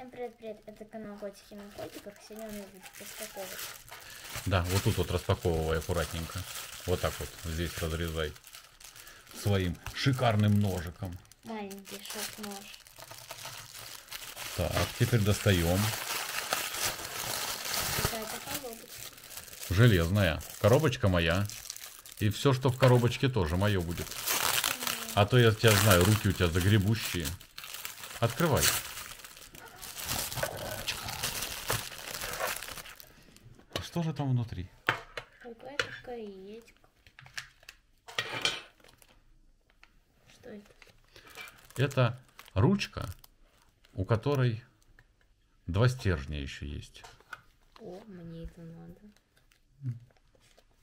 Всем привет, это канал Котики на Котиках. Сегодня у нас будет распаковывать. Да, вот тут вот распаковывай аккуратненько. Вот так вот здесь разрезай своим шикарным ножиком. Маленький шаг-нож. Так, теперь достаем. Железная. Коробочка моя. И все, что в коробочке, тоже мое будет. А то я тебя знаю, руки у тебя загребущие. Открывай. Что же там внутри? Какая-то яичко. Что это? Это ручка, у которой два стержня еще есть. О, мне это надо.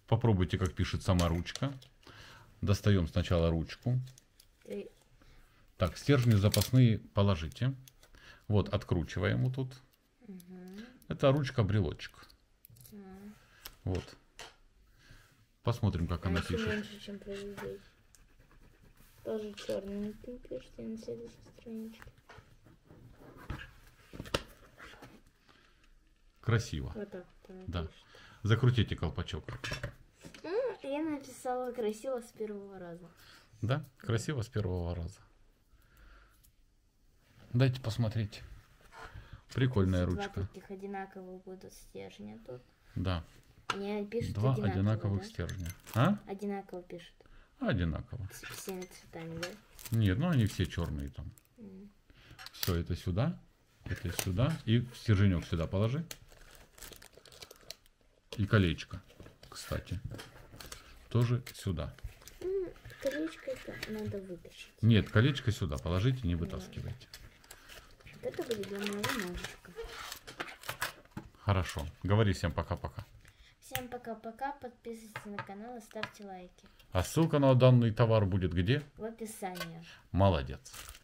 Попробуйте, как пишет сама ручка. Достаем сначала ручку. Так, стержни запасные положите. Вот, откручиваем вот тут. Угу. Это ручка-брелочек. Вот. Посмотрим, как она пишет. Меньше, чем произведение. Тоже черненький пишет, я на следующей страничке. Красиво. Вот так вот да. Пишет. Закрутите колпачок. Я написала красиво с первого раза. Да, красиво с первого раза. Дайте посмотреть. Прикольная ручка. Два одинаковых будут стержня тут. Да. Мне пишут два одинаковых стержня. А? Одинаково пишут. Одинаково. С всеми цветами, да? Нет, ну они все черные там. Все, это сюда. И стерженек сюда положи. И колечко, кстати. Тоже сюда. Колечко это надо вытащить. Нет, колечко сюда положите, не вытаскивайте. Вот это будет для моего ножичка. Хорошо. Говори всем пока-пока. Всем пока-пока. Подписывайтесь на канал и ставьте лайки. А ссылка на данный товар будет где? В описании. Молодец.